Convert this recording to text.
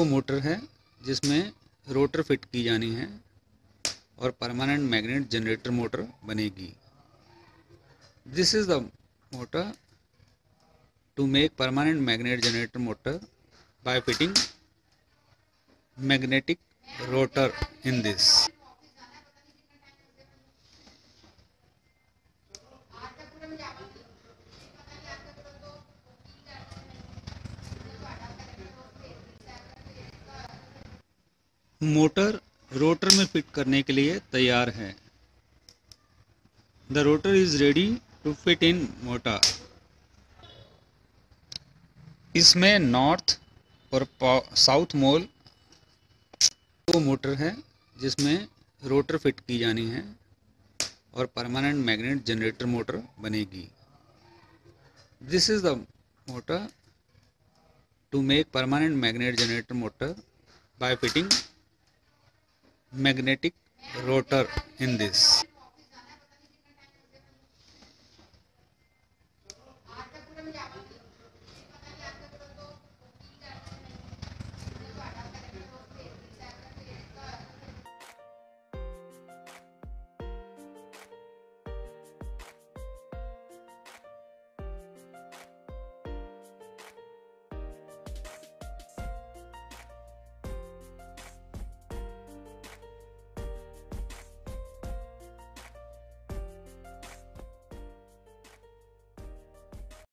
टोको मोटर है जिसमें रोटर फिट की जानी है और परमानेंट मैग्नेट जनरेटर मोटर बनेगी। This is the motor to make permanent magnet generator motor by fitting magnetic rotor in this. Motor rotor में फिट करने के लिए तैयार है। The rotor is ready to fit in motor. इसमें north और south pole दो मोटर है जिसमें रोटर फिट की जानी है और परमानेंट मैग्नेट जनरेटर मोटर बनेगी। This is the motor to make permanent magnet generator motor by fitting magnetic rotor in this.